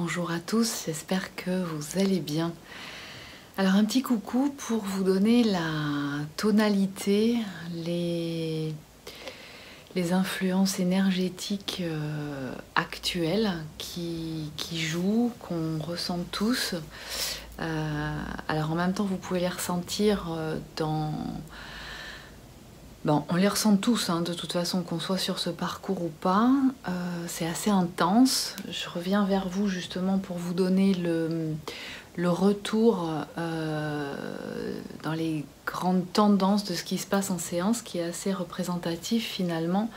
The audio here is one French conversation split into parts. Bonjour à tous, j'espère que vous allez bien. Alors un petit coucou pour vous donner la tonalité, les influences énergétiques actuelles qui jouent, qu'on ressent tous. Alors en même temps vous pouvez les ressentir dans... Bon, on les ressent tous, hein, de toute façon, qu'on soit sur ce parcours ou pas. C'est assez intense. Je reviens vers vous justement pour vous donner le retour dans les grandes tendances de ce qui se passe en séance, qui est assez représentatif finalement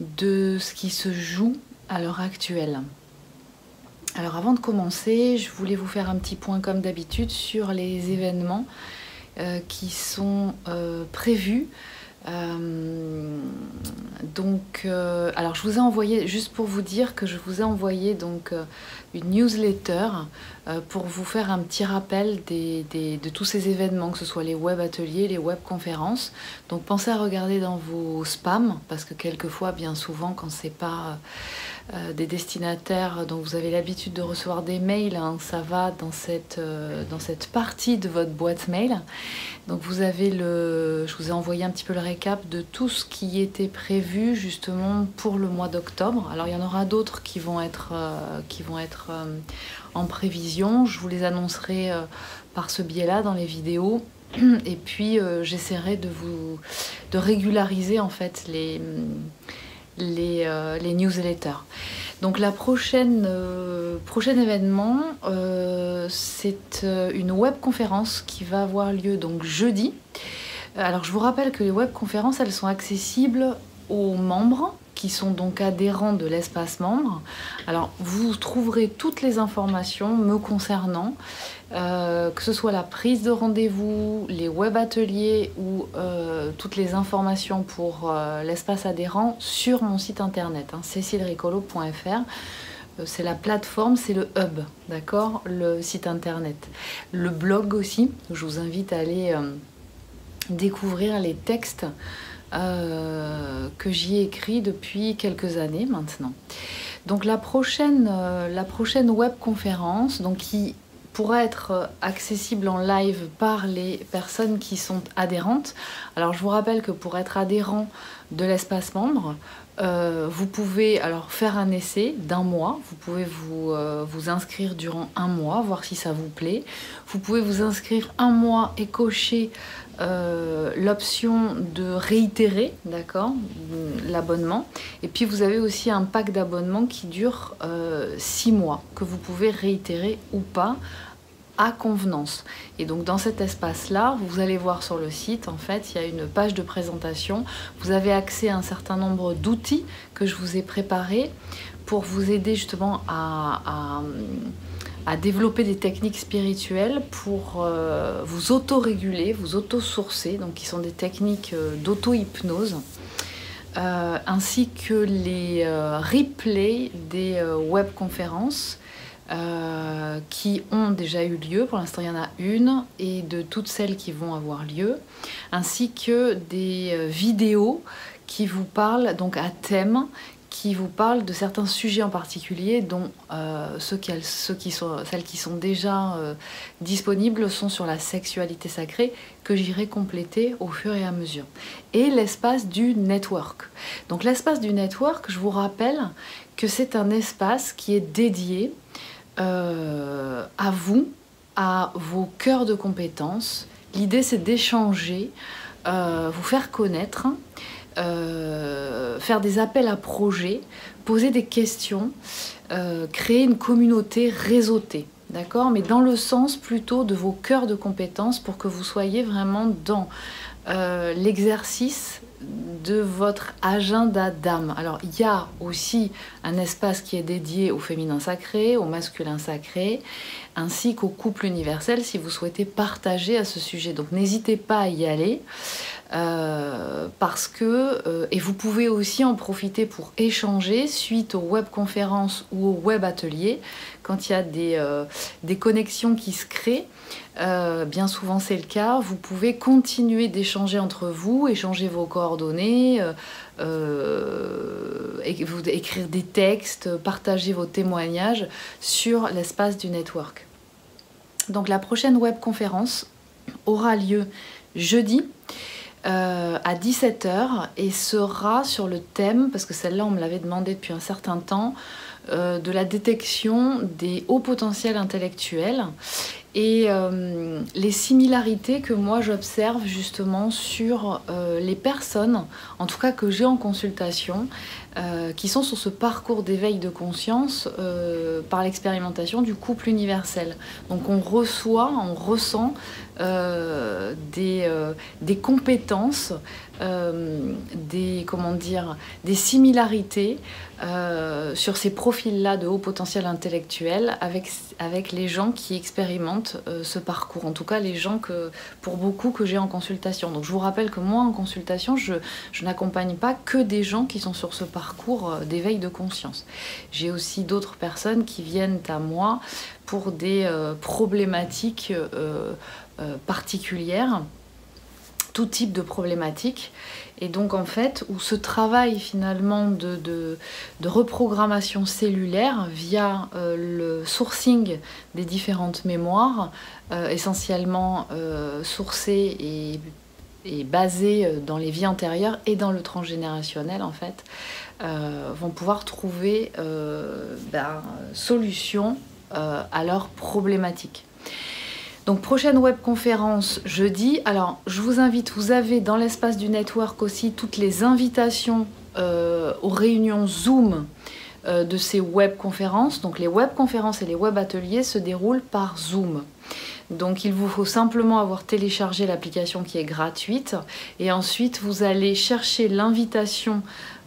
de ce qui se joue à l'heure actuelle. Alors avant de commencer, je voulais vous faire un petit point comme d'habitude sur les événements qui sont prévus. Alors je vous ai envoyé, juste pour vous dire que je vous ai envoyé donc une newsletter pour vous faire un petit rappel de tous ces événements, que ce soit les web ateliers, les web conférences. Donc pensez à regarder dans vos spams, parce que quelquefois, bien souvent, quand c'est pas des destinataires dont vous avez l'habitude de recevoir des mails, hein, ça va dans cette partie de votre boîte mail. Donc vous avez je vous ai envoyé un petit peu le récap de tout ce qui était prévu justement pour le mois d'octobre. Alors il y en aura d'autres qui vont être en prévision. Je vous les annoncerai par ce biais-là dans les vidéos. Et puis j'essaierai de régulariser en fait les newsletters. Donc la prochaine prochain événement, c'est une webconférence qui va avoir lieu donc jeudi. Alors je vous rappelle que les webconférences, elles sont accessibles aux membres qui sont donc adhérents de l'espace membre. Alors vous trouverez toutes les informations me concernant, que ce soit la prise de rendez-vous, les web ateliers ou toutes les informations pour l'espace adhérent sur mon site internet, hein, cecilericolleau.fr. C'est la plateforme, c'est le hub, d'accord, le site internet. Le blog aussi, je vous invite à aller découvrir les textes que j'y ai écrits depuis quelques années maintenant. Donc la prochaine webconférence, donc qui pourra être accessible en live par les personnes qui sont adhérentes. Alors je vous rappelle que pour être adhérent de l'espace membre, vous pouvez alors faire un essai d'un mois, vous pouvez vous inscrire durant un mois, voir si ça vous plaît. Vous pouvez vous inscrire un mois et cocher l'option de réitérer, d'accord, l'abonnement. Et puis vous avez aussi un pack d'abonnements qui dure 6 mois, que vous pouvez réitérer ou pas, à convenance. Et donc dans cet espace là, vous allez voir sur le site, en fait il y a une page de présentation, vous avez accès à un certain nombre d'outils que je vous ai préparés pour vous aider justement à développer des techniques spirituelles pour vous auto-réguler, vous auto-sourcer, donc qui sont des techniques d'auto-hypnose, ainsi que les replays des webconférences qui ont déjà eu lieu. Pour l'instant il y en a une, et de toutes celles qui vont avoir lieu, ainsi que des vidéos qui vous parlent donc à thème, qui vous parlent de certains sujets en particulier, dont celles qui sont déjà disponibles sont sur la sexualité sacrée, que j'irai compléter au fur et à mesure, et l'espace du network. Donc l'espace du network, je vous rappelle que c'est un espace qui est dédié à vous, à vos cœurs de compétences. L'idée c'est d'échanger, vous faire connaître, faire des appels à projets, poser des questions, créer une communauté réseautée, d'accord, mais dans le sens plutôt de vos cœurs de compétences, pour que vous soyez vraiment dans l'exercice de votre agenda d'âme. Alors il y a aussi un espace qui est dédié au féminin sacré, au masculin sacré, ainsi qu'au couple universel, si vous souhaitez partager à ce sujet. Donc n'hésitez pas à y aller, parce que et vous pouvez aussi en profiter pour échanger suite aux webconférences ou aux web ateliers, quand il y a des connexions qui se créent. Bien souvent c'est le cas, vous pouvez continuer d'échanger entre vous, échanger vos coordonnées, coordonnées, vous écrire des textes, partager vos témoignages sur l'espace du network. Donc la prochaine webconférence aura lieu jeudi à 17 h et sera sur le thème, parce que celle-là on me l'avait demandé depuis un certain temps, de la détection des hauts potentiels intellectuels et les similarités que moi j'observe justement sur les personnes, en tout cas que j'ai en consultation, qui sont sur ce parcours d'éveil de conscience par l'expérimentation du couple universel. Donc on ressent des compétences, des similarités sur ces profils-là de haut potentiel intellectuel avec les gens qui expérimentent ce parcours, en tout cas les gens pour beaucoup que j'ai en consultation. Donc je vous rappelle que moi en consultation, je n'accompagne pas que des gens qui sont sur ce parcours d'éveil de conscience. J'ai aussi d'autres personnes qui viennent à moi pour des problématiques particulières, tout type de problématiques, et donc en fait où ce travail finalement de reprogrammation cellulaire via le sourcing des différentes mémoires, essentiellement sourcées et basées dans les vies antérieures et dans le transgénérationnel en fait, vont pouvoir trouver solution à leurs problématiques. Donc prochaine webconférence jeudi. Alors je vous invite, vous avez dans l'espace du network aussi toutes les invitations aux réunions Zoom de ces webconférences. Donc les webconférences et les webateliers se déroulent par Zoom. Donc il vous faut simplement avoir téléchargé l'application qui est gratuite et ensuite vous allez chercher l'invitation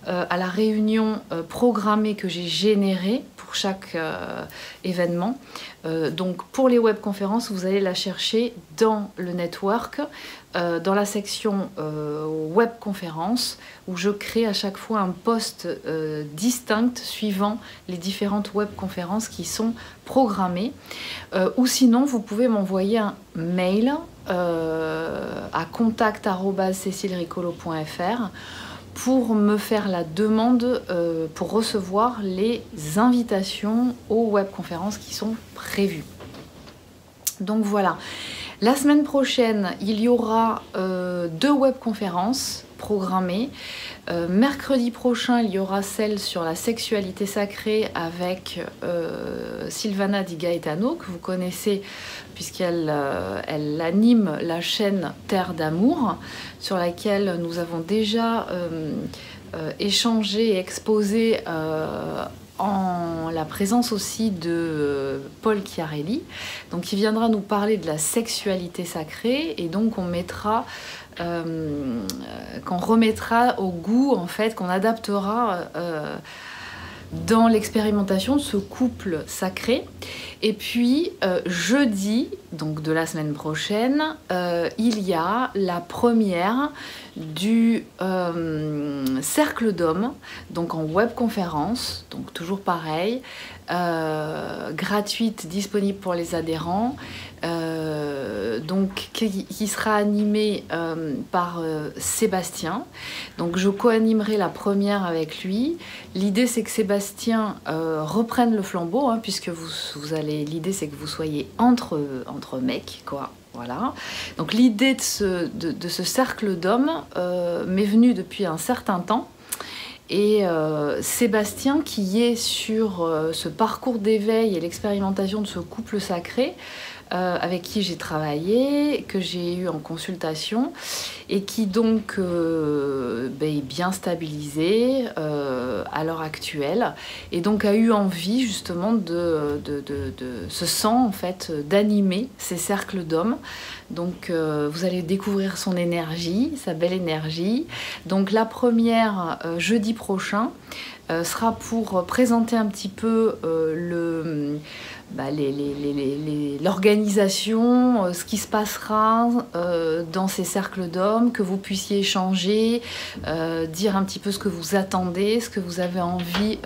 à la réunion programmée que j'ai générée pour chaque événement. Donc pour les webconférences, vous allez la chercher dans le network, dans la section webconférences, où je crée à chaque fois un poste distinct suivant les différentes webconférences qui sont programmées. Ou sinon, vous pouvez m'envoyer un mail à contact@cecilericolleau.fr pour me faire la demande pour recevoir les invitations aux webconférences qui sont prévues. Donc voilà, la semaine prochaine, il y aura 2 webconférences programmées. Mercredi prochain, il y aura celle sur la sexualité sacrée avec Silvana Di Gaetano, que vous connaissez puisqu'elle elle anime la chaîne Terre d'Amour, sur laquelle nous avons déjà échangé et exposé en la présence aussi de Paul Chiarelli, donc il viendra nous parler de la sexualité sacrée, et donc qu'on remettra au goût en fait, qu'on adaptera dans l'expérimentation de ce couple sacré. Et puis jeudi, donc de la semaine prochaine, il y a la première du cercle d'hommes, donc en webconférence, donc toujours pareil, gratuite, disponible pour les adhérents, donc qui sera animée par Sébastien. Donc je co-animerai la première avec lui. L'idée c'est que Sébastien reprenne le flambeau, hein, puisque l'idée c'est que vous soyez entre mecs, quoi. Voilà. Donc l'idée de ce cercle d'hommes m'est venue depuis un certain temps. Et Sébastien, qui est sur ce parcours d'éveil et l'expérimentation de ce couple sacré, avec qui j'ai travaillé, que j'ai eu en consultation, et qui donc est bien stabilisé à l'heure actuelle, et donc a eu envie justement d'animer ces cercles d'hommes. Donc vous allez découvrir son énergie, sa belle énergie. Donc la première jeudi prochain sera pour présenter un petit peu l'organisation, ce qui se passera dans ces cercles d'hommes, que vous puissiez échanger, dire un petit peu ce que vous attendez, ce que vous avez envie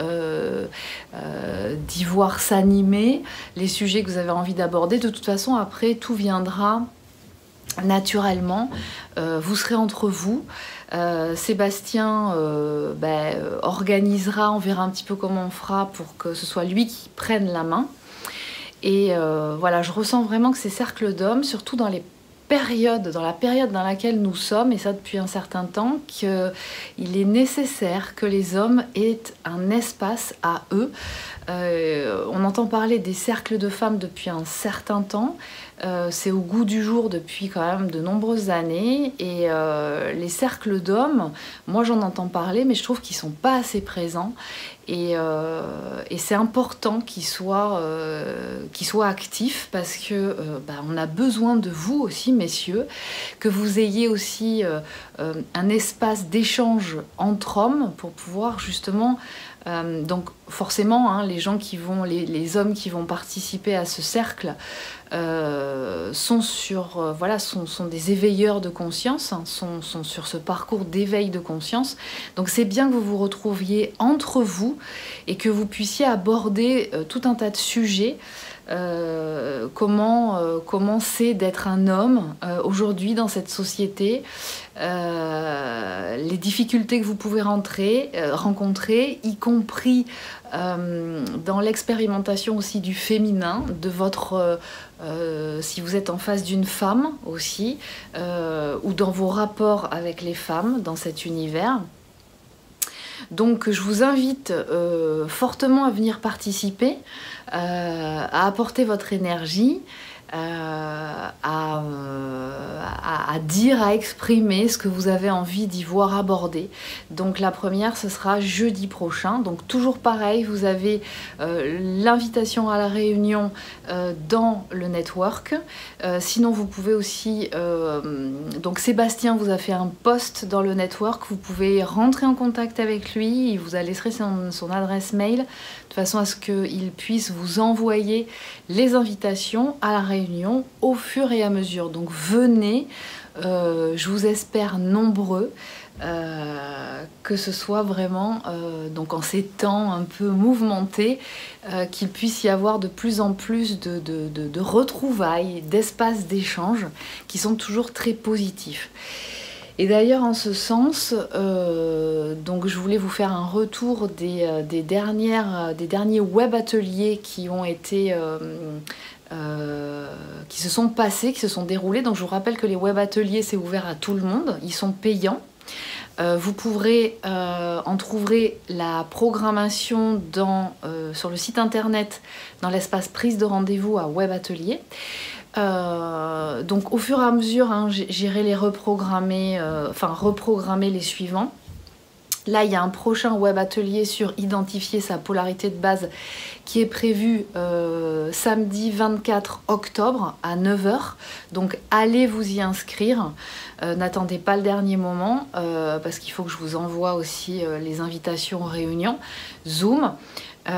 d'y voir s'animer, les sujets que vous avez envie d'aborder. De toute façon, après, tout viendra naturellement, vous serez entre vous. Sébastien organisera, on verra un petit peu comment on fera pour que ce soit lui qui prenne la main. Et voilà, je ressens vraiment que ces cercles d'hommes, surtout dans les périodes, dans la période dans laquelle nous sommes, et ça depuis un certain temps, qu'il est nécessaire que les hommes aient un espace à eux. On entend parler des cercles de femmes depuis un certain temps. C'est au goût du jour depuis quand même de nombreuses années, et les cercles d'hommes, moi j'en entends parler, mais je trouve qu'ils sont pas assez présents, et c'est important qu'ils soient actifs, parce que on a besoin de vous aussi, messieurs, que vous ayez aussi un espace d'échange entre hommes pour pouvoir justement... donc forcément, hein, les hommes qui vont participer à ce cercle sont des éveilleurs de conscience, hein, sont sur ce parcours d'éveil de conscience. Donc c'est bien que vous vous retrouviez entre vous et que vous puissiez aborder tout un tas de sujets. Comment c'est d'être un homme aujourd'hui dans cette société, les difficultés que vous pouvez rencontrer, y compris dans l'expérimentation aussi du féminin, de votre... si vous êtes en face d'une femme aussi, ou dans vos rapports avec les femmes dans cet univers. Donc je vous invite fortement à venir participer, à apporter votre énergie, à dire, à exprimer ce que vous avez envie d'y voir aborder. Donc la première, ce sera jeudi prochain. Donc toujours pareil, vous avez l'invitation à la réunion dans le network. Sinon, vous pouvez aussi... donc Sébastien vous a fait un post dans le network. Vous pouvez rentrer en contact avec lui. Il vous a laissé son adresse mail, de façon à ce qu'il puisse vous envoyer les invitations à la réunion au fur et à mesure. Donc venez, je vous espère nombreux, que ce soit vraiment, donc en ces temps un peu mouvementés, qu'il puisse y avoir de plus en plus de retrouvailles, d'espaces d'échange qui sont toujours très positifs. Et d'ailleurs, en ce sens, donc je voulais vous faire un retour des derniers web ateliers qui ont été qui se sont passés, qui se sont déroulés. Donc je vous rappelle que les web ateliers, c'est ouvert à tout le monde, ils sont payants. Vous pourrez en trouver la programmation sur le site internet, dans l'espace prise de rendez-vous à web atelier. Donc au fur et à mesure, hein, j'irai les reprogrammer, reprogrammer les suivants. Là, il y a un prochain web atelier sur identifier sa polarité de base qui est prévu samedi 24 octobre à 9h. Donc allez vous y inscrire, n'attendez pas le dernier moment, parce qu'il faut que je vous envoie aussi les invitations aux réunions Zoom. Vous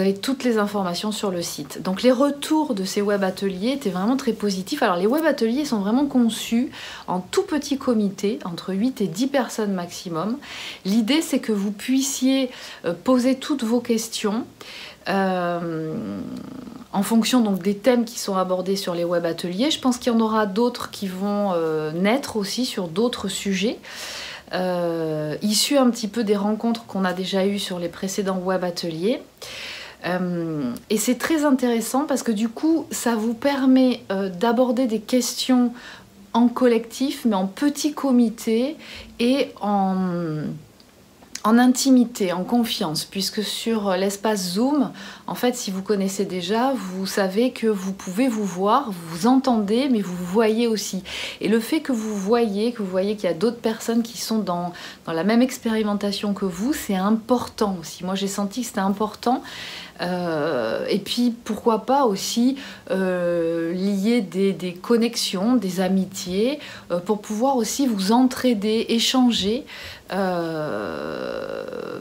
avez toutes les informations sur le site. Donc les retours de ces web ateliers étaient vraiment très positifs. Alors les web ateliers sont vraiment conçus en tout petit comité, entre 8 et 10 personnes maximum. L'idée, c'est que vous puissiez poser toutes vos questions en fonction donc des thèmes qui sont abordés sur les web ateliers. Je pense qu'il y en aura d'autres qui vont naître aussi sur d'autres sujets, issus un petit peu des rencontres qu'on a déjà eues sur les précédents web ateliers. Et c'est très intéressant parce que du coup, ça vous permet d'aborder des questions en collectif, mais en petit comité et en intimité, en confiance, puisque sur l'espace Zoom, en fait, si vous connaissez déjà, vous savez que vous pouvez vous voir, vous entendez, mais vous voyez aussi. Et le fait que vous voyez qu'il y a d'autres personnes qui sont dans la même expérimentation que vous, c'est important aussi. Moi, j'ai senti que c'était important. Et puis, pourquoi pas aussi lier des connexions, des amitiés, pour pouvoir aussi vous entraider, échanger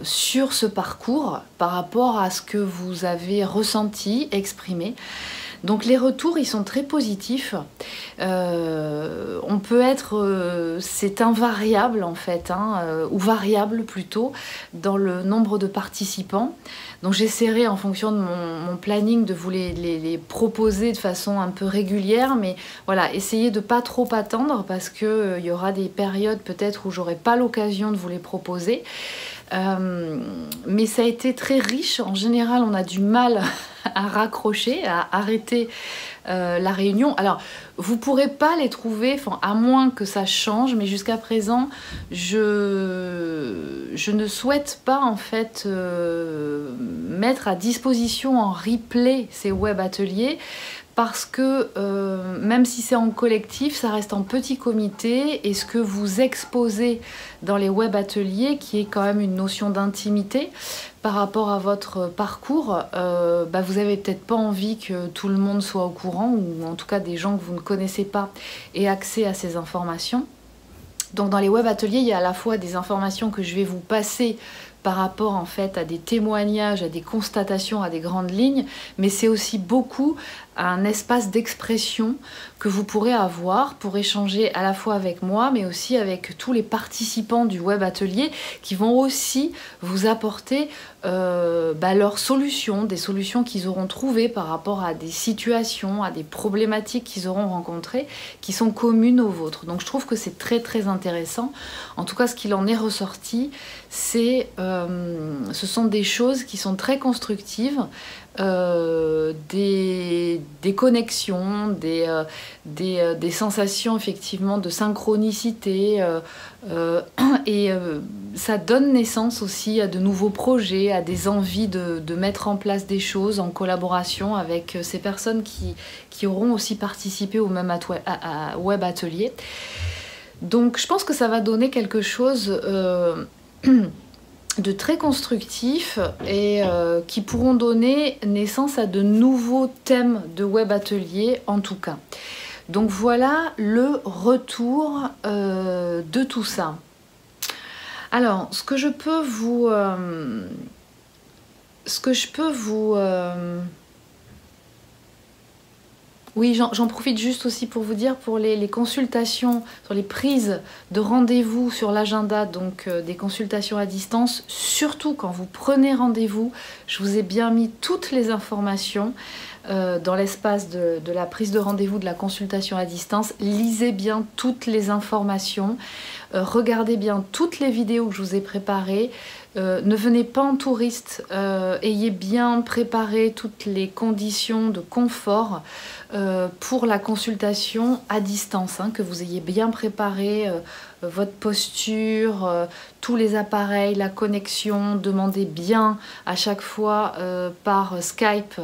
sur ce parcours par rapport à ce que vous avez ressenti, exprimé. Donc les retours, ils sont très positifs. On peut être... c'est invariable en fait, hein, ou variable plutôt, dans le nombre de participants. Donc j'essaierai en fonction de mon planning de vous les proposer de façon un peu régulière. Mais voilà, essayez de pas trop attendre parce qu'il y aura des périodes peut-être où j'aurai pas l'occasion de vous les proposer. Mais ça a été très riche. En général, on a du mal à raccrocher, à arrêter la réunion. Alors, vous ne pourrez pas les trouver, enfin, à moins que ça change, mais jusqu'à présent, je ne souhaite pas en fait mettre à disposition en replay ces web ateliers. Parce que même si c'est en collectif, ça reste en petit comité. Et ce que vous exposez dans les web ateliers, qui est quand même une notion d'intimité par rapport à votre parcours, bah vous n'avez peut-être pas envie que tout le monde soit au courant, ou en tout cas des gens que vous ne connaissez pas aient accès à ces informations. Donc dans les web ateliers, il y a à la fois des informations que je vais vous passer par rapport en fait à des témoignages, à des constatations, à des grandes lignes, mais c'est aussi beaucoup un espace d'expression que vous pourrez avoir pour échanger à la fois avec moi, mais aussi avec tous les participants du web atelier qui vont aussi vous apporter leurs solutions, des solutions qu'ils auront trouvées par rapport à des situations, à des problématiques qu'ils auront rencontrées, qui sont communes aux vôtres. Donc je trouve que c'est très très intéressant. En tout cas, ce qu'il en est ressorti, c'est ce sont des choses qui sont très constructives, des connexions, des sensations effectivement de synchronicité, et ça donne naissance aussi à de nouveaux projets, à des envies de mettre en place des choses en collaboration avec ces personnes qui auront aussi participé au même web atelier. Donc je pense que ça va donner quelque chose de très constructifs et qui pourront donner naissance à de nouveaux thèmes de web atelier en tout cas. Donc voilà le retour de tout ça. Alors ce que je peux vous oui, j'en profite juste aussi pour vous dire, pour les consultations, sur les prises de rendez-vous sur l'agenda, donc des consultations à distance, surtout quand vous prenez rendez-vous, je vous ai bien mis toutes les informations dans l'espace de la prise de rendez-vous, de la consultation à distance. Lisez bien toutes les informations, regardez bien toutes les vidéos que je vous ai préparées. Ne venez pas en touriste, ayez bien préparé toutes les conditions de confort pour la consultation à distance, hein, que vous ayez bien préparé votre posture, tous les appareils, la connexion. Demandez bien à chaque fois par Skype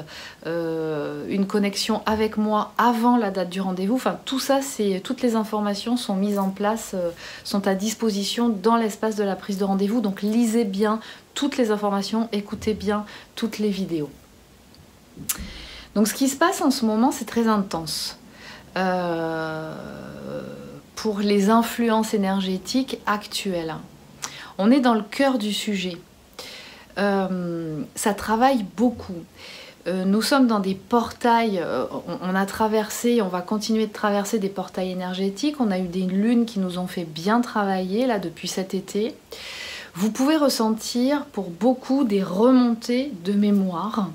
une connexion avec moi avant la date du rendez-vous. Enfin, tout ça, toutes les informations sont mises en place, sont à disposition dans l'espace de la prise de rendez-vous. Donc, lisez bien toutes les informations, écoutez bien toutes les vidéos. Donc, ce qui se passe en ce moment, c'est très intense. Pour les influences énergétiques actuelles. On est dans le cœur du sujet. Ça travaille beaucoup. Nous sommes dans des portails, on a traversé, on va continuer de traverser des portails énergétiques. On a eu des lunes qui nous ont fait bien travailler là depuis cet été. Vous pouvez ressentir pour beaucoup des remontées de mémoire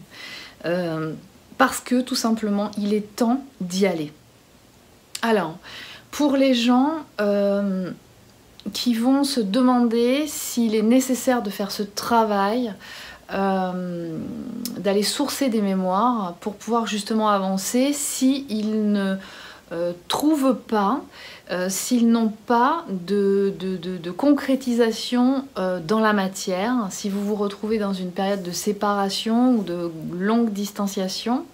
parce que tout simplement il est temps d'y aller. Alors, pour les gens qui vont se demander s'il est nécessaire de faire ce travail, d'aller sourcer des mémoires pour pouvoir justement avancer, s'ils ne trouvent pas, s'ils n'ont pas de concrétisation dans la matière, si vous vous retrouvez dans une période de séparation ou de longue distanciation,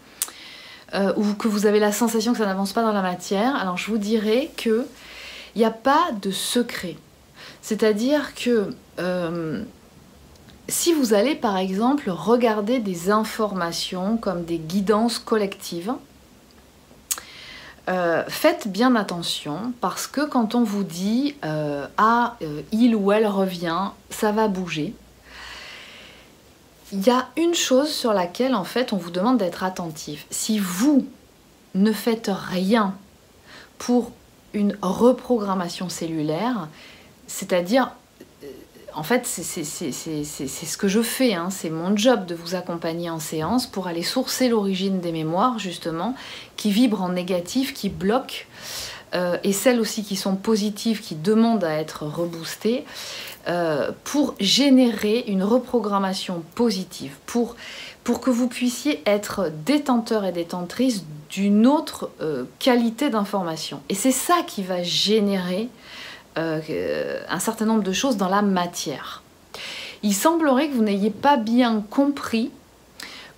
ou que vous avez la sensation que ça n'avance pas dans la matière, alors je vous dirais qu'il n'y a pas de secret. C'est-à-dire que si vous allez par exemple regarder des informations comme des guidances collectives, faites bien attention parce que quand on vous dit « ah, il ou elle revient », ça va bouger. Il y a une chose sur laquelle en fait on vous demande d'être attentif. Si vous ne faites rien pour une reprogrammation cellulaire, c'est-à-dire, en fait, c'est ce que je fais, hein. C'est mon job de vous accompagner en séance pour aller sourcer l'origine des mémoires, justement, qui vibrent en négatif, qui bloquent, et celles aussi qui sont positives, qui demandent à être reboostées, pour générer une reprogrammation positive, pour que vous puissiez être détenteur et détentrice d'une autre qualité d'information. Et c'est ça qui va générer un certain nombre de choses dans la matière. Il semblerait que vous n'ayez pas bien compris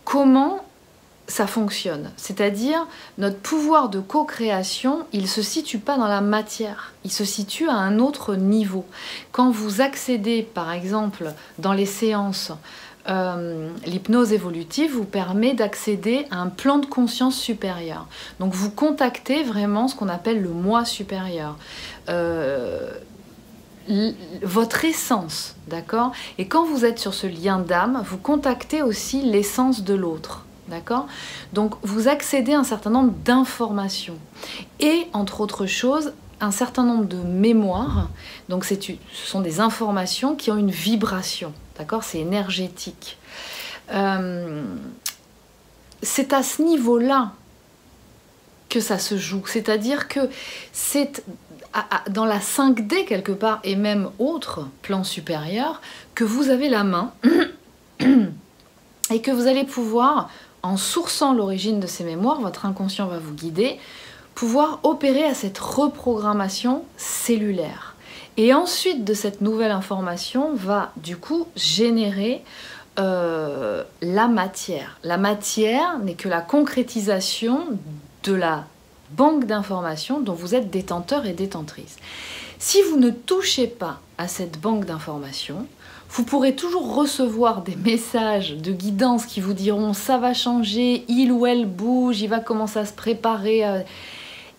comment ça fonctionne. C'est-à-dire, notre pouvoir de co-création, il ne se situe pas dans la matière. Il se situe à un autre niveau. Quand vous accédez, par exemple, dans les séances, l'hypnose évolutive vous permet d'accéder à un plan de conscience supérieur. Donc vous contactez vraiment ce qu'on appelle le moi supérieur. Votre essence, d'accord? Et quand vous êtes sur ce lien d'âme, vous contactez aussi l'essence de l'autre. D'accord? Donc vous accédez à un certain nombre d'informations et entre autres choses un certain nombre de mémoires. Donc ce sont des informations qui ont une vibration, d'accord? C'est énergétique. C'est à ce niveau-là que ça se joue, c'est-à-dire que c'est dans la 5D quelque part et même autre plan supérieur que vous avez la main et que vous allez pouvoir, en sourçant l'origine de ces mémoires, votre inconscient va vous guider, pouvoir opérer à cette reprogrammation cellulaire. Et ensuite de cette nouvelle information va du coup générer la matière. La matière n'est que la concrétisation de la banque d'informations dont vous êtes détenteur et détentrice. Si vous ne touchez pas à cette banque d'informations, vous pourrez toujours recevoir des messages de guidance qui vous diront « ça va changer, il ou elle bouge, il va commencer à se préparer »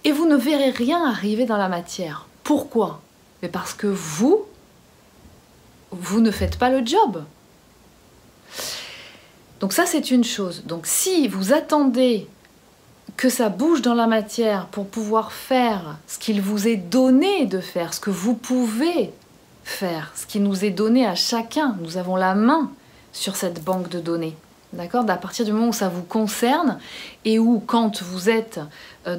et vous ne verrez rien arriver dans la matière. Pourquoi? Mais parce que vous ne faites pas le job. Donc ça, c'est une chose. Donc si vous attendez que ça bouge dans la matière pour pouvoir faire ce qu'il vous est donné de faire, ce que vous pouvez faire, ce qui nous est donné à chacun. Nous avons la main sur cette banque de données. D'accord ? À partir du moment où ça vous concerne et où, quand vous êtes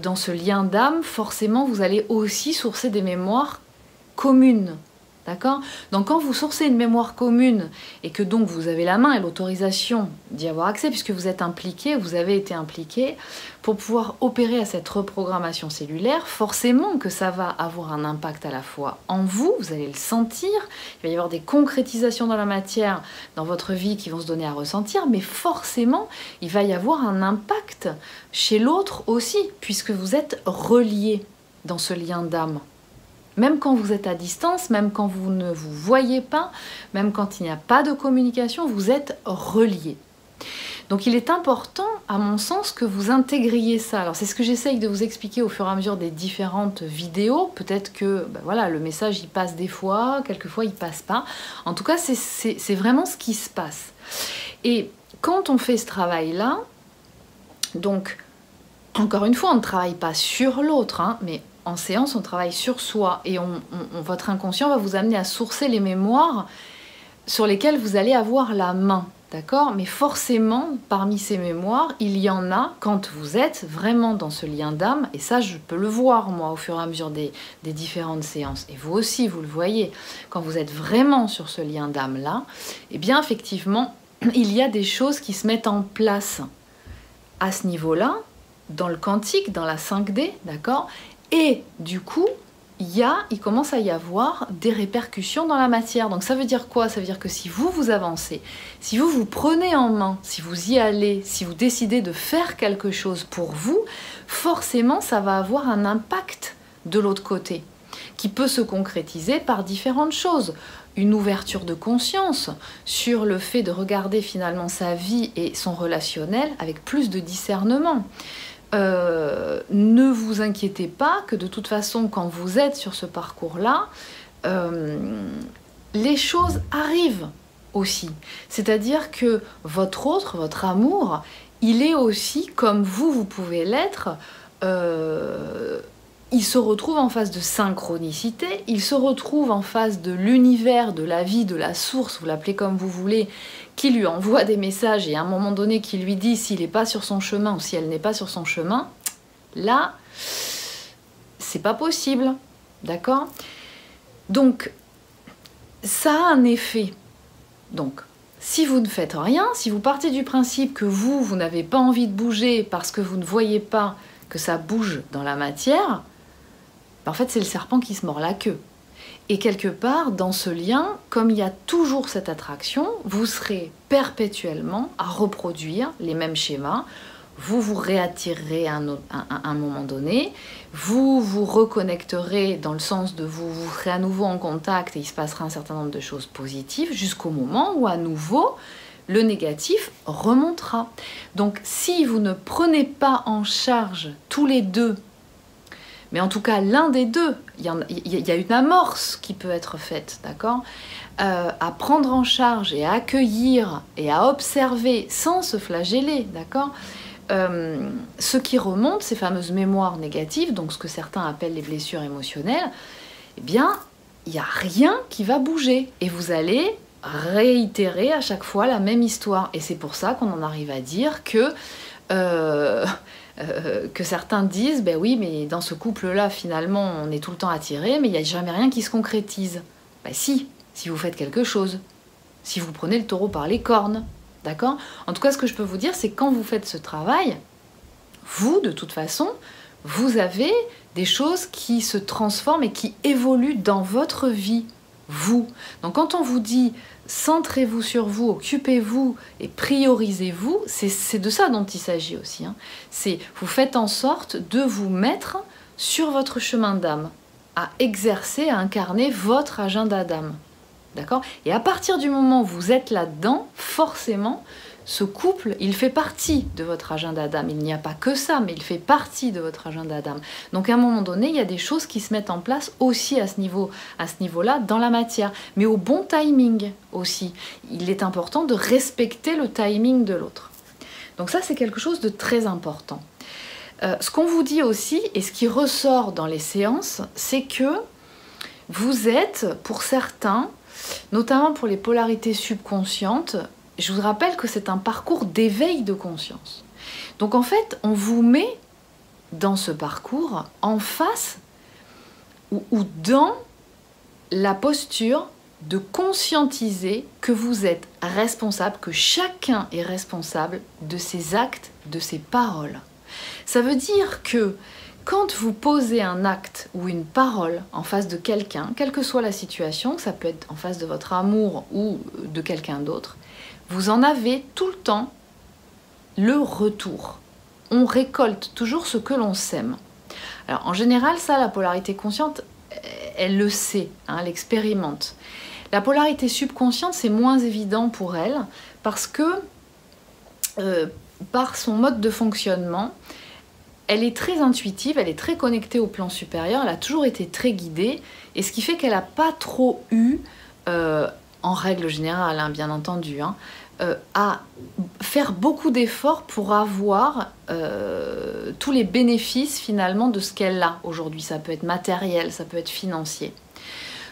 dans ce lien d'âme, forcément, vous allez aussi sourcer des mémoires communes. D'accord ? Donc, quand vous sourcez une mémoire commune et que donc vous avez la main et l'autorisation d'y avoir accès, puisque vous êtes impliqué, vous avez été impliqué, pour pouvoir opérer à cette reprogrammation cellulaire, forcément que ça va avoir un impact à la fois en vous, vous allez le sentir, il va y avoir des concrétisations dans la matière, dans votre vie qui vont se donner à ressentir, mais forcément, il va y avoir un impact chez l'autre aussi, puisque vous êtes relié dans ce lien d'âme. Même quand vous êtes à distance, même quand vous ne vous voyez pas, même quand il n'y a pas de communication, vous êtes reliés. Donc il est important, à mon sens, que vous intégriez ça. Alors c'est ce que j'essaye de vous expliquer au fur et à mesure des différentes vidéos. Peut-être que ben voilà, le message, il passe des fois, quelquefois il ne passe pas. En tout cas, c'est vraiment ce qui se passe. Et quand on fait ce travail-là, donc encore une fois, on ne travaille pas sur l'autre, hein, mais en séance, on travaille sur soi et votre inconscient va vous amener à sourcer les mémoires sur lesquelles vous allez avoir la main, d'accord? Mais forcément, parmi ces mémoires, il y en a quand vous êtes vraiment dans ce lien d'âme, et ça, je peux le voir, moi, au fur et à mesure des différentes séances, et vous aussi, vous le voyez, quand vous êtes vraiment sur ce lien d'âme-là, eh bien, effectivement, il y a des choses qui se mettent en place à ce niveau-là, dans le quantique, dans la 5D, d'accord? Et du coup, il commence à y avoir des répercussions dans la matière. Donc ça veut dire quoi? Ça veut dire que si vous avancez, si vous prenez en main, si vous y allez, si vous décidez de faire quelque chose pour vous, forcément ça va avoir un impact de l'autre côté, qui peut se concrétiser par différentes choses. Une ouverture de conscience sur le fait de regarder finalement sa vie et son relationnel avec plus de discernement. Ne vous inquiétez pas que de toute façon, quand vous êtes sur ce parcours-là, les choses arrivent. aussi. C'est-à-dire que votre autre, votre amour, il est aussi, comme vous, vous pouvez l'être, il se retrouve en face de synchronicité, il se retrouve en face de l'univers, de la vie, de la source, vous l'appelez comme vous voulez, qui lui envoie des messages et à un moment donné qui lui dit s'il n'est pas sur son chemin ou si elle n'est pas sur son chemin, là, c'est pas possible, d'accord? Donc, ça a un effet. Donc, si vous ne faites rien, si vous partez du principe que vous n'avez pas envie de bouger parce que vous ne voyez pas que ça bouge dans la matière, en fait, c'est le serpent qui se mord la queue. Et quelque part, dans ce lien, comme il y a toujours cette attraction, vous serez perpétuellement à reproduire les mêmes schémas. Vous vous réattirerez à un moment donné, vous vous reconnecterez dans le sens de vous serez à nouveau en contact et il se passera un certain nombre de choses positives jusqu'au moment où à nouveau le négatif remontera. Donc si vous ne prenez pas en charge tous les deux, mais en tout cas l'un des deux, il y a une amorce qui peut être faite, d'accord, à prendre en charge et à accueillir et à observer sans se flageller, d'accord. Ce qui remonte, ces fameuses mémoires négatives, donc ce que certains appellent les blessures émotionnelles, eh bien, il n'y a rien qui va bouger. Et vous allez réitérer à chaque fois la même histoire. Et c'est pour ça qu'on en arrive à dire que certains disent, ben oui, mais dans ce couple-là, finalement, on est tout le temps attiré, mais il n'y a jamais rien qui se concrétise. Ben si vous faites quelque chose, si vous prenez le taureau par les cornes. D'accord? En tout cas, ce que je peux vous dire, c'est que quand vous faites ce travail, vous, de toute façon, vous avez des choses qui se transforment et qui évoluent dans votre vie, vous. Donc quand on vous dit « centrez-vous sur vous, occupez-vous et priorisez-vous », c'est de ça dont il s'agit aussi, hein. C'est vous faites en sorte de vous mettre sur votre chemin d'âme, à exercer, à incarner votre agenda d'âme. D'accord? Et à partir du moment où vous êtes là-dedans, forcément, ce couple, il fait partie de votre agenda d'âme. Il n'y a pas que ça, mais il fait partie de votre agenda d'âme. Donc à un moment donné, il y a des choses qui se mettent en place aussi à ce niveau-là, dans la matière. Mais au bon timing aussi. Il est important de respecter le timing de l'autre. Donc ça, c'est quelque chose de très important. Ce qu'on vous dit aussi, et ce qui ressort dans les séances, c'est que vous êtes, pour certains, notamment pour les polarités subconscientes, je vous rappelle que c'est un parcours d'éveil de conscience. Donc en fait, on vous met dans ce parcours en face ou dans la posture de conscientiser que vous êtes responsable, que chacun est responsable de ses actes, de ses paroles. Ça veut dire que quand vous posez un acte ou une parole en face de quelqu'un, quelle que soit la situation, ça peut être en face de votre amour ou de quelqu'un d'autre, vous en avez tout le temps le retour. On récolte toujours ce que l'on sème. Alors en général, ça, la polarité consciente, elle le sait, hein, elle l'expérimente. La polarité subconsciente, c'est moins évident pour elle parce que par son mode de fonctionnement, elle est très intuitive, elle est très connectée au plan supérieur, elle a toujours été très guidée, et ce qui fait qu'elle n'a pas trop eu, en règle générale, hein, bien entendu, hein, à faire beaucoup d'efforts pour avoir tous les bénéfices finalement de ce qu'elle a aujourd'hui. Ça peut être matériel, ça peut être financier.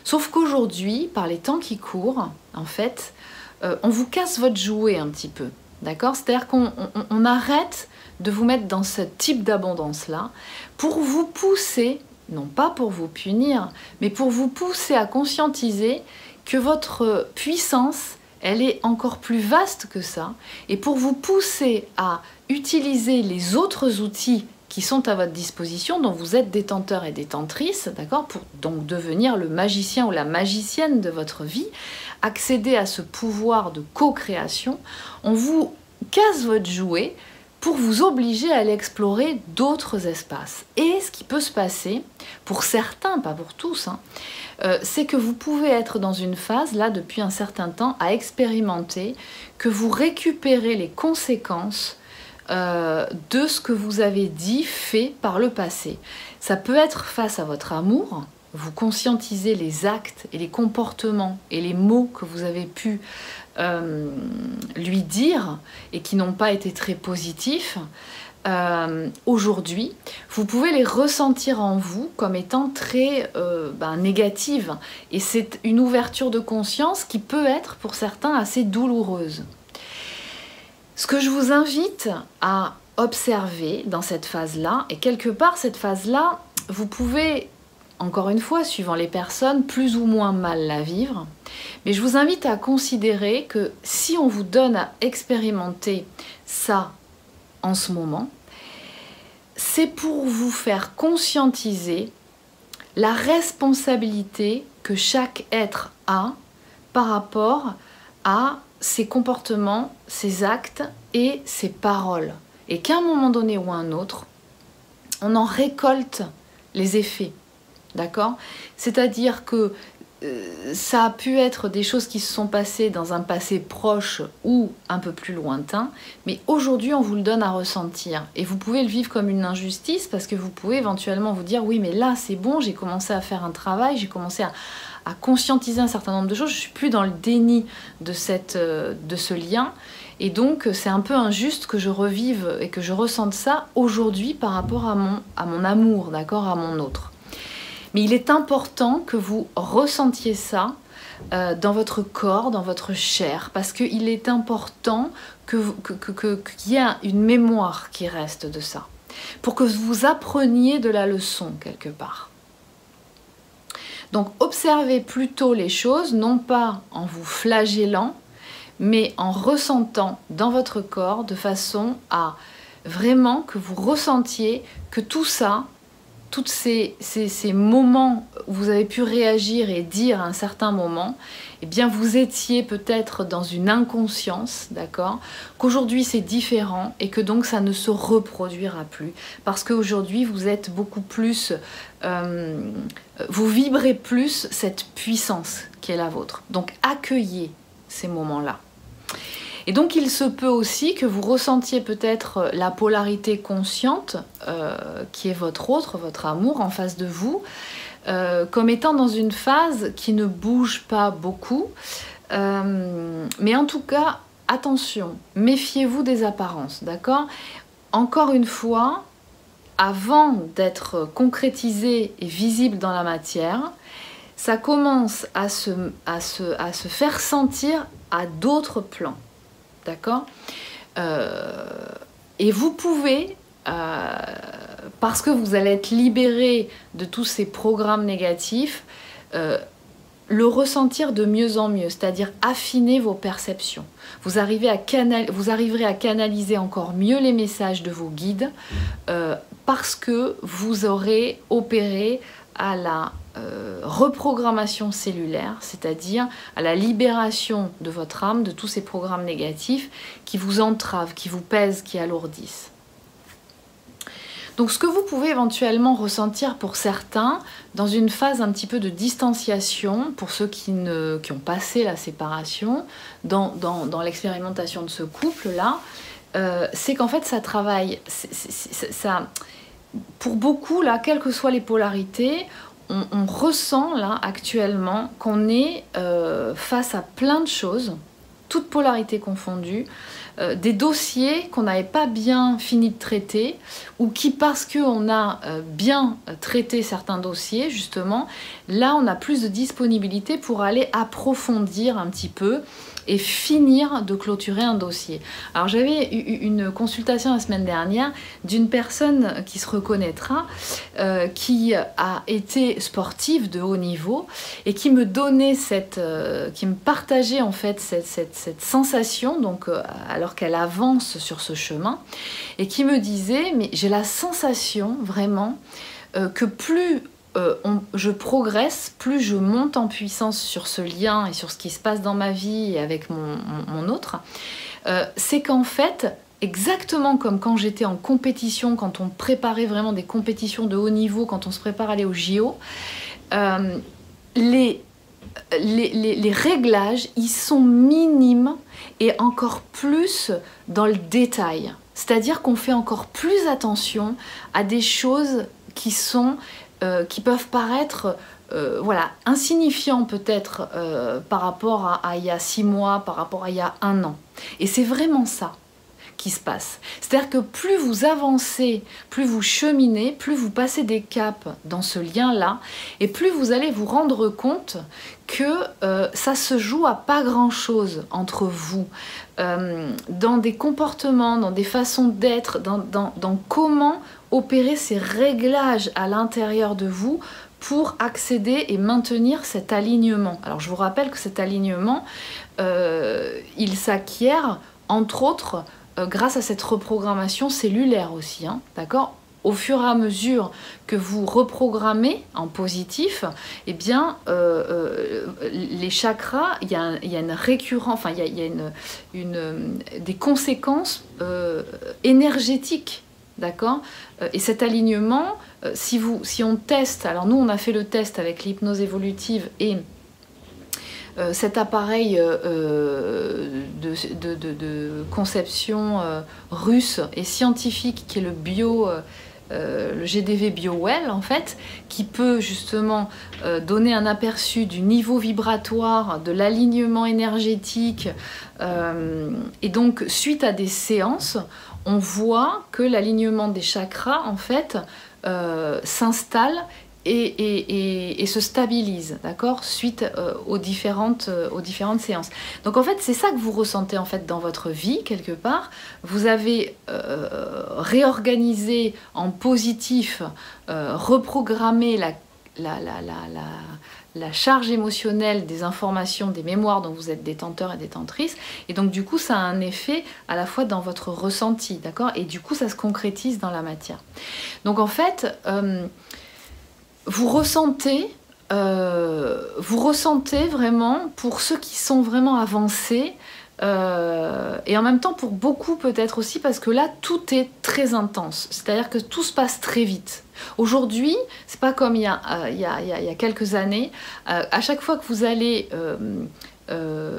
Sauf qu'aujourd'hui, par les temps qui courent, en fait, on vous casse votre jouet un petit peu, d'accord? C'est-à-dire qu'on arrête de vous mettre dans ce type d'abondance-là, pour vous pousser, non pas pour vous punir, mais pour vous pousser à conscientiser que votre puissance, elle est encore plus vaste que ça, et pour vous pousser à utiliser les autres outils qui sont à votre disposition, dont vous êtes détenteur et détentrice, d'accord, pour donc devenir le magicien ou la magicienne de votre vie, accéder à ce pouvoir de co-création, on vous casse votre jouet, pour vous obliger à aller explorer d'autres espaces. Et ce qui peut se passer, pour certains, pas pour tous, hein, c'est que vous pouvez être dans une phase, là, depuis un certain temps, à expérimenter, que vous récupérez les conséquences de ce que vous avez dit, fait par le passé. Ça peut être face à votre amour, vous conscientisez les actes et les comportements et les mots que vous avez pu lui dire et qui n'ont pas été très positifs, aujourd'hui, vous pouvez les ressentir en vous comme étant très négatives. Et c'est une ouverture de conscience qui peut être pour certains assez douloureuse. Ce que je vous invite à observer dans cette phase-là, et quelque part cette phase-là, vous pouvez, encore une fois, suivant les personnes, plus ou moins mal la vivre, mais je vous invite à considérer que si on vous donne à expérimenter ça en ce moment, c'est pour vous faire conscientiser la responsabilité que chaque être a par rapport à ses comportements, ses actes et ses paroles. Et qu'à un moment donné ou à un autre, on en récolte les effets. D'accord ? C'est-à-dire que ça a pu être des choses qui se sont passées dans un passé proche ou un peu plus lointain, mais aujourd'hui on vous le donne à ressentir et vous pouvez le vivre comme une injustice parce que vous pouvez éventuellement vous dire oui mais là c'est bon, j'ai commencé à faire un travail, j'ai commencé à conscientiser un certain nombre de choses, je ne suis plus dans le déni de ce lien et donc c'est un peu injuste que je revive et que je ressente ça aujourd'hui par rapport à mon amour, d'accord, à mon autre. Mais il est important que vous ressentiez ça dans votre corps, dans votre chair, parce qu'il est important qu'il y ait une mémoire qui reste de ça, pour que vous appreniez de la leçon quelque part. Donc observez plutôt les choses, non pas en vous flagellant, mais en ressentant dans votre corps de façon à vraiment que vous ressentiez que tout ça, tous ces moments où vous avez pu réagir et dire à un certain moment, eh bien vous étiez peut-être dans une inconscience, d'accord, qu'aujourd'hui c'est différent et que donc ça ne se reproduira plus. Parce qu'aujourd'hui vous êtes beaucoup plus, vous vibrez plus cette puissance qui est la vôtre. Donc accueillez ces moments-là. Et donc il se peut aussi que vous ressentiez peut-être la polarité consciente qui est votre autre, votre amour en face de vous, comme étant dans une phase qui ne bouge pas beaucoup. Mais en tout cas, attention, méfiez-vous des apparences, d'accord? Encore une fois, avant d'être concrétisé et visible dans la matière, ça commence à se faire sentir à d'autres plans. D'accord ? Et vous pouvez, parce que vous allez être libéré de tous ces programmes négatifs, le ressentir de mieux en mieux, c'est-à-dire affiner vos perceptions. Vous arriverez à canaliser encore mieux les messages de vos guides parce que vous aurez opéré à la reprogrammation cellulaire, c'est-à-dire à la libération de votre âme de tous ces programmes négatifs qui vous entravent, qui vous pèsent, qui alourdissent. Donc ce que vous pouvez éventuellement ressentir pour certains, dans une phase un petit peu de distanciation, pour ceux qui ont passé la séparation, dans l'expérimentation de ce couple-là, c'est qu'en fait ça travaille, pour beaucoup, là, quelles que soient les polarités, on ressent là actuellement qu'on est face à plein de choses, toutes polarités confondues, des dossiers qu'on n'avait pas bien fini de traiter ou qui, parce qu'on a bien traité certains dossiers, justement, là on a plus de disponibilité pour aller approfondir un petit peu et finir de clôturer un dossier. Alors j'avais eu une consultation la semaine dernière d'une personne qui se reconnaîtra, qui a été sportive de haut niveau et qui me donnait qui me partageait en fait cette sensation, donc alors qu'elle avance sur ce chemin, et qui me disait, mais j'ai la sensation vraiment que plus je progresse, plus je monte en puissance sur ce lien et sur ce qui se passe dans ma vie et avec mon autre, c'est qu'en fait, exactement comme quand j'étais en compétition, quand on préparait vraiment des compétitions de haut niveau, quand on se prépare à aller au JO, les réglages, ils sont minimes et encore plus dans le détail. C'est-à-dire qu'on fait encore plus attention à des choses qui peuvent paraître voilà, insignifiant peut-être par rapport à il y a 6 mois, par rapport à il y a 1 an. Et c'est vraiment ça qui se passe. C'est-à-dire que plus vous avancez, plus vous cheminez, plus vous passez des caps dans ce lien-là, et plus vous allez vous rendre compte que ça se joue à pas grand-chose entre vous, dans des comportements, dans des façons d'être, dans comment opérer ces réglages à l'intérieur de vous pour accéder et maintenir cet alignement. Alors je vous rappelle que cet alignement, il s'acquiert entre autres grâce à cette reprogrammation cellulaire aussi, hein, d'accord ? Au fur et à mesure que vous reprogrammez en positif, eh bien, les chakras, il y a une récurrence, enfin, il y a des conséquences énergétiques, d'accord ? Et cet alignement, si on teste, alors nous on a fait le test avec l'hypnose évolutive et cet appareil de conception russe et scientifique qui est le le GDV BioWell en fait, qui peut justement donner un aperçu du niveau vibratoire, de l'alignement énergétique, et donc suite à des séances, on voit que l'alignement des chakras en fait s'installe et se stabilise, d'accord, suite aux différentes séances. Donc en fait, c'est ça que vous ressentez en fait dans votre vie quelque part. Vous avez réorganisé en positif, reprogrammé la charge émotionnelle des informations, des mémoires dont vous êtes détenteur et détentrice, et donc du coup ça a un effet à la fois dans votre ressenti, d'accord, et du coup ça se concrétise dans la matière. Donc en fait vous ressentez vraiment, pour ceux qui sont vraiment avancés, et en même temps pour beaucoup peut-être aussi, parce que là tout est très intense, c'est-à-dire que tout se passe très vite. Aujourd'hui, c'est pas comme il y a quelques années. À chaque fois que vous allez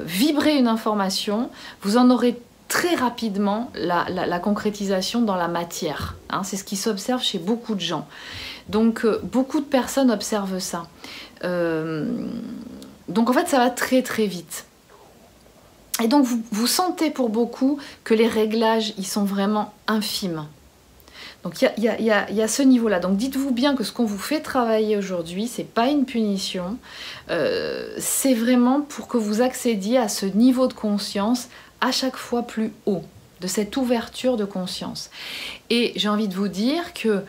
vibrer une information, vous en aurez très rapidement la concrétisation dans la matière, hein, c'est ce qui s'observe chez beaucoup de gens. Donc beaucoup de personnes observent ça. Donc en fait ça va très très vite. Et donc vous sentez pour beaucoup que les réglages, ils sont vraiment infimes. Donc il y a ce niveau-là. Donc dites-vous bien que ce qu'on vous fait travailler aujourd'hui, c'est pas une punition. C'est vraiment pour que vous accédiez à ce niveau de conscience à chaque fois plus haut, de cette ouverture de conscience. Et j'ai envie de vous dire que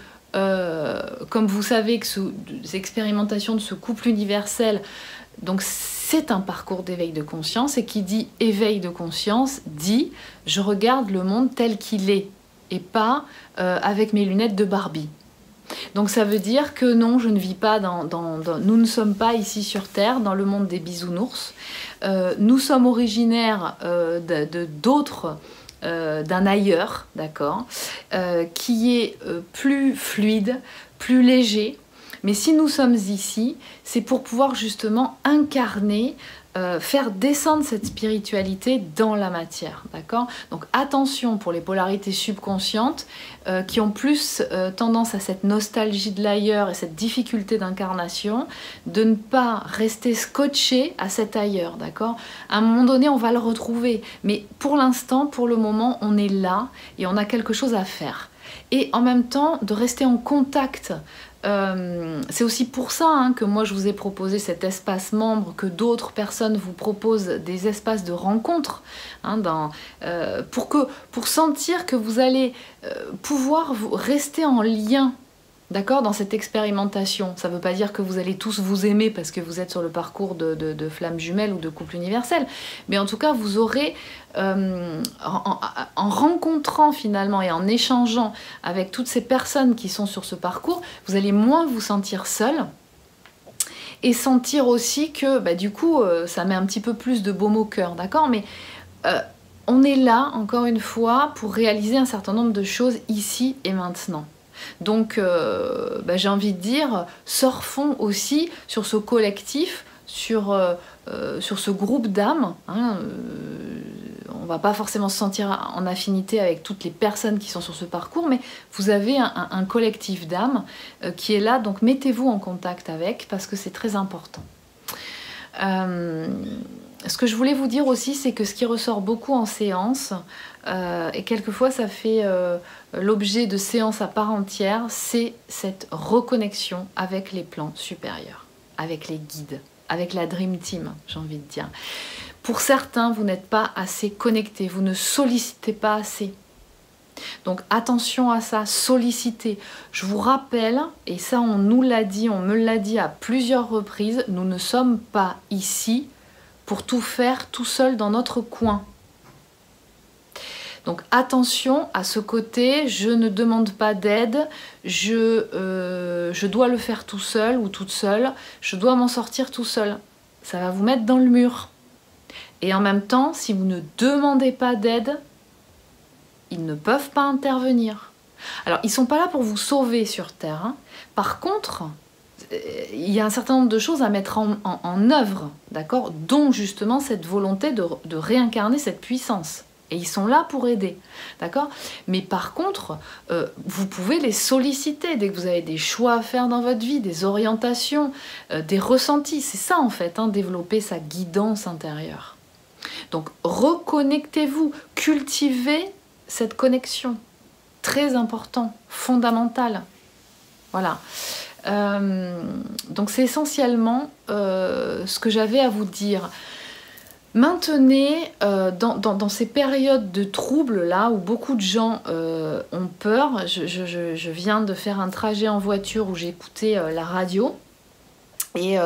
comme vous savez que sous l'expérimentation de ce couple universel, donc c'est un parcours d'éveil de conscience, et qui dit éveil de conscience dit je regarde le monde tel qu'il est et pas avec mes lunettes de Barbie. Donc ça veut dire que non, je ne vis pas nous ne sommes pas ici sur Terre dans le monde des bisounours. Nous sommes originaires d'autres, d'un ailleurs, d'accord, qui est plus fluide, plus léger. Mais si nous sommes ici, c'est pour pouvoir justement incarner, faire descendre cette spiritualité dans la matière, d'accord. Donc attention pour les polarités subconscientes qui ont plus tendance à cette nostalgie de l'ailleurs et cette difficulté d'incarnation, de ne pas rester scotché à cet ailleurs, d'accord. À un moment donné, on va le retrouver, mais pour l'instant, pour le moment, on est là et on a quelque chose à faire. Et en même temps, de rester en contact. C'est aussi pour ça hein, que moi je vous ai proposé cet espace membre, que d'autres personnes vous proposent des espaces de rencontre, hein, pour sentir que vous allez pouvoir rester en lien, d'accord, dans cette expérimentation. Ça ne veut pas dire que vous allez tous vous aimer parce que vous êtes sur le parcours de flamme jumelle ou de couple universel, mais en tout cas vous aurez, en rencontrant finalement et en échangeant avec toutes ces personnes qui sont sur ce parcours, vous allez moins vous sentir seul et sentir aussi que bah, du coup ça met un petit peu plus de baume au cœur, d'accord. Mais on est là encore une fois pour réaliser un certain nombre de choses ici et maintenant. Donc bah, j'ai envie de dire, surfons aussi sur ce collectif, sur ce groupe d'âmes, hein, on va pas forcément se sentir en affinité avec toutes les personnes qui sont sur ce parcours, mais vous avez un collectif d'âmes qui est là, donc mettez-vous en contact avec, parce que c'est très important. Ce que je voulais vous dire aussi, c'est que ce qui ressort beaucoup en séance, et quelquefois ça fait l'objet de séances à part entière, c'est cette reconnexion avec les plans supérieurs, avec les guides, avec la Dream Team, j'ai envie de dire. Pour certains, vous n'êtes pas assez connectés, vous ne sollicitez pas assez. Donc attention à ça, solliciter. Je vous rappelle, et ça on nous l'a dit, on me l'a dit à plusieurs reprises, nous ne sommes pas ici pour tout faire tout seul dans notre coin. Donc attention à ce côté, je ne demande pas d'aide, je dois le faire tout seul ou toute seule, je dois m'en sortir tout seul. Ça va vous mettre dans le mur. Et en même temps, si vous ne demandez pas d'aide, ils ne peuvent pas intervenir. Alors, ils ne sont pas là pour vous sauver sur Terre, hein. Par contre, il y a un certain nombre de choses à mettre en œuvre, d'accord, dont justement cette volonté de réincarner cette puissance. Et ils sont là pour aider, d'accord. Mais par contre, vous pouvez les solliciter dès que vous avez des choix à faire dans votre vie, des orientations, des ressentis. C'est ça en fait, hein, développer sa guidance intérieure. Donc reconnectez-vous, cultivez cette connexion, très important, fondamentale. Voilà. Donc c'est essentiellement ce que j'avais à vous dire. Maintenez, dans ces périodes de troubles là où beaucoup de gens ont peur, je viens de faire un trajet en voiture où j'écoutais la radio et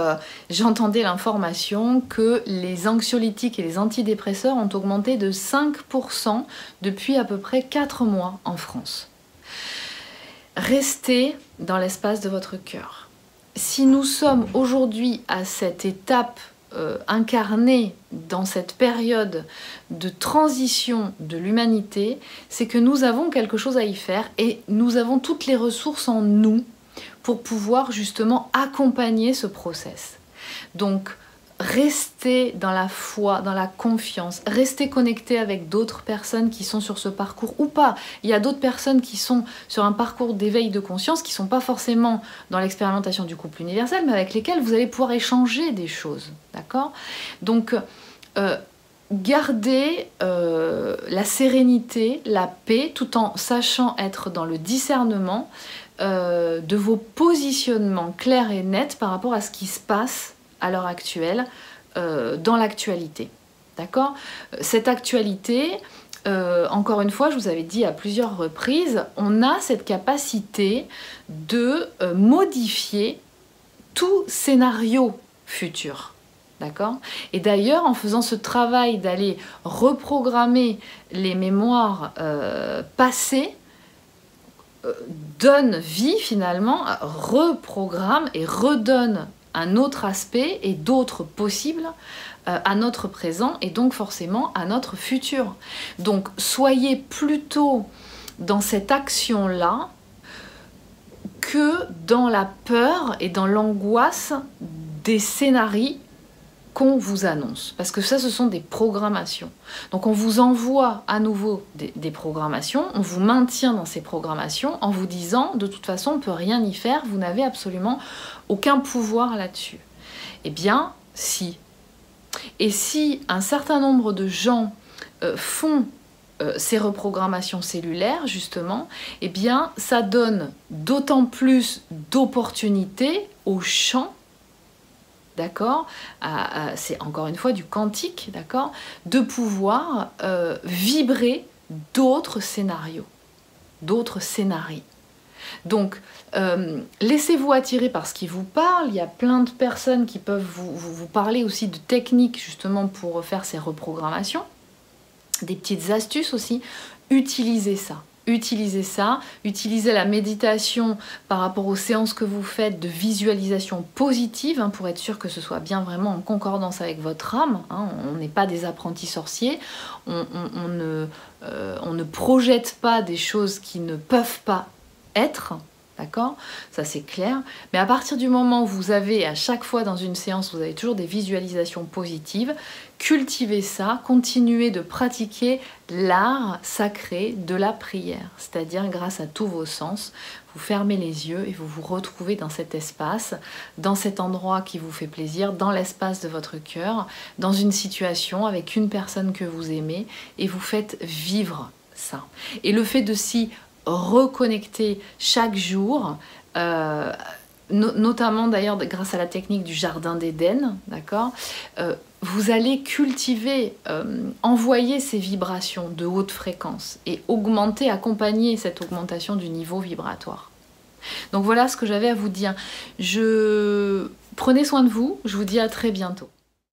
j'entendais l'information que les anxiolytiques et les antidépresseurs ont augmenté de 5% depuis à peu près 4 mois en France. Restez dans l'espace de votre cœur. Si nous sommes aujourd'hui à cette étape incarné dans cette période de transition de l'humanité, c'est que nous avons quelque chose à y faire et nous avons toutes les ressources en nous pour pouvoir justement accompagner ce process. Donc restez dans la foi, dans la confiance, restez connectés avec d'autres personnes qui sont sur ce parcours ou pas. Il y a d'autres personnes qui sont sur un parcours d'éveil de conscience qui ne sont pas forcément dans l'expérimentation du couple universel, mais avec lesquelles vous allez pouvoir échanger des choses, d'accord? Donc, gardez la sérénité, la paix, tout en sachant être dans le discernement de vos positionnements clairs et nets par rapport à ce qui se passe à l'heure actuelle, dans l'actualité, d'accord? Cette actualité, encore une fois, je vous avais dit à plusieurs reprises, on a cette capacité de modifier tout scénario futur, d'accord? Et d'ailleurs, en faisant ce travail d'aller reprogrammer les mémoires passées, donne vie finalement, reprogramme et redonne un autre aspect et d'autres possibles à notre présent et donc forcément à notre futur. Donc soyez plutôt dans cette action-là que dans la peur et dans l'angoisse des scénarios qu'on vous annonce. Parce que ça, ce sont des programmations. Donc on vous envoie à nouveau des programmations, on vous maintient dans ces programmations en vous disant, de toute façon, on ne peut rien y faire, vous n'avez absolument aucun pouvoir là-dessus. Eh bien, si. Et si un certain nombre de gens font ces reprogrammations cellulaires, justement, eh bien, ça donne d'autant plus d'opportunités au champ, d'accord, c'est encore une fois du quantique, d'accord, de pouvoir vibrer d'autres scénarios, d'autres scénarios. Donc, laissez-vous attirer par ce qui vous parle. Il y a plein de personnes qui peuvent vous parler aussi de techniques justement pour faire ces reprogrammations, des petites astuces aussi. Utilisez ça. Utilisez ça, utilisez la méditation par rapport aux séances que vous faites de visualisation positive, hein, pour être sûr que ce soit bien vraiment en concordance avec votre âme, hein. On n'est pas des apprentis sorciers, on ne projette pas des choses qui ne peuvent pas être, D'accord? Ça c'est clair. Mais à partir du moment où vous avez, à chaque fois dans une séance, vous avez toujours des visualisations positives, cultivez ça, continuez de pratiquer l'art sacré de la prière. C'est-à-dire grâce à tous vos sens, vous fermez les yeux et vous vous retrouvez dans cet espace, dans cet endroit qui vous fait plaisir, dans l'espace de votre cœur, dans une situation avec une personne que vous aimez et vous faites vivre ça. Et le fait de s'y reconnecter chaque jour, notamment d'ailleurs grâce à la technique du jardin d'Éden, d'accord, vous allez cultiver, envoyer ces vibrations de haute fréquence et augmenter, accompagner cette augmentation du niveau vibratoire. Donc voilà ce que j'avais à vous dire. Prenez soin de vous, je vous dis à très bientôt.